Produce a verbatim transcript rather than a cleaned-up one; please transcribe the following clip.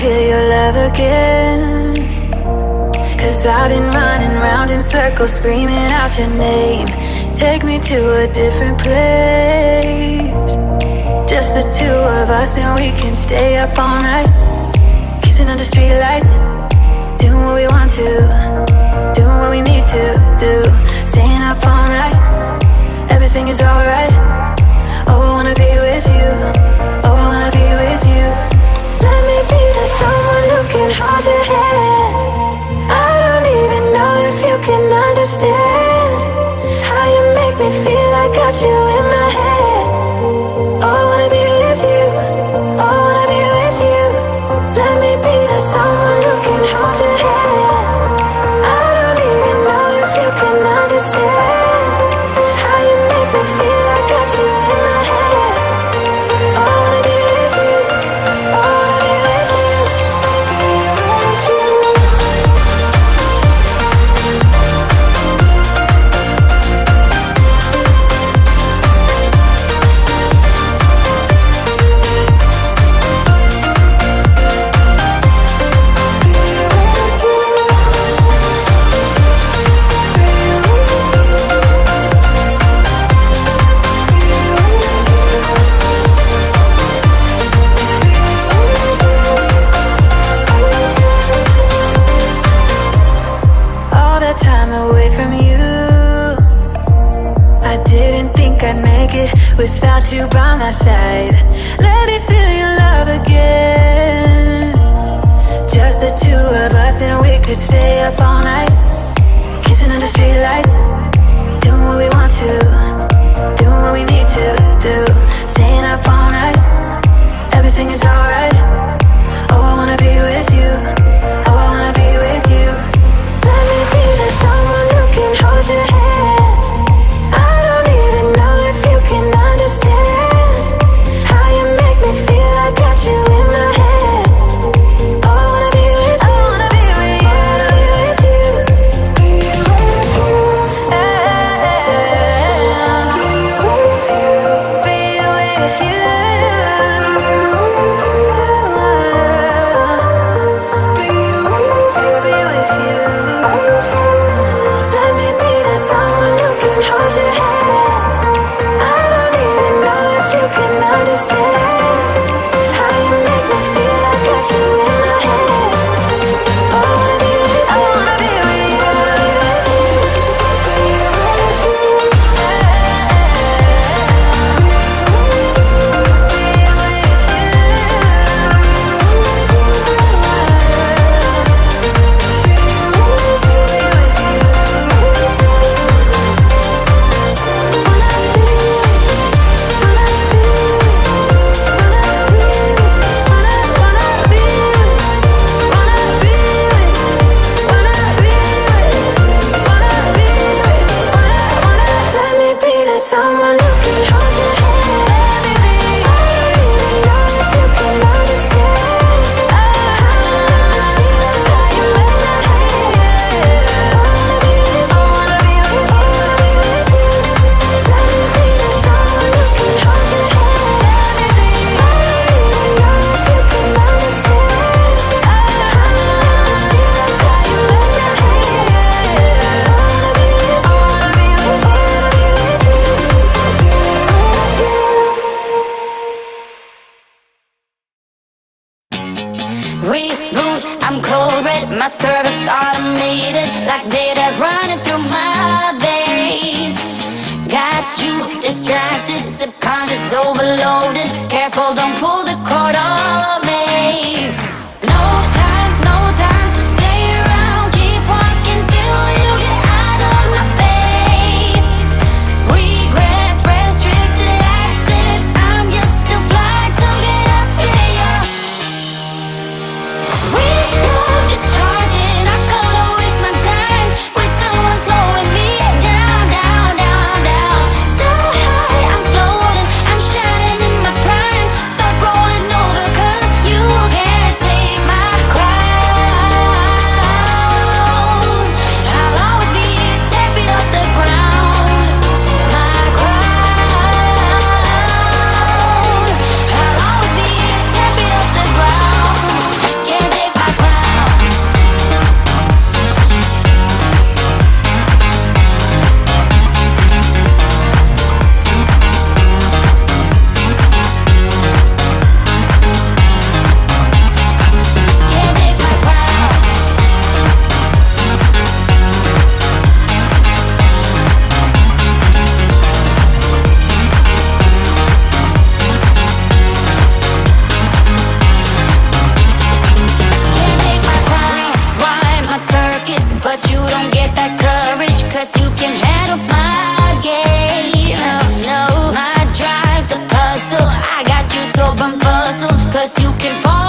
feel your love again. Cause I've been running round in circles, screaming out your name. Take me to a different place. Just the two of us, and we can stay up all night, kissing under streetlights, doing what we want to, doing what we need to do. Staying up all night, everything is alright. Oh, I wanna be with you. Oh, I wanna be with you. Let me be that someone who can hold your hand. I don't even know if you can understand how you make me feel. I got you in my head. Oh, I wanna be with you. Oh, I wanna be with you. Let me be that someone who can hold your hand. I don't even know if you can understand how you make me feel. I got you in my head. Without you by my side, let me feel your love again. Just the two of us, and we could stay up all night, kissing under streetlights, doing what we want to, doing what we need to do. Staying up all night, everything is alright. Oh, I wanna be with you. Oh, I wanna be with you. Let me be that someone who can hold your hand. Cause 'cause you can fall.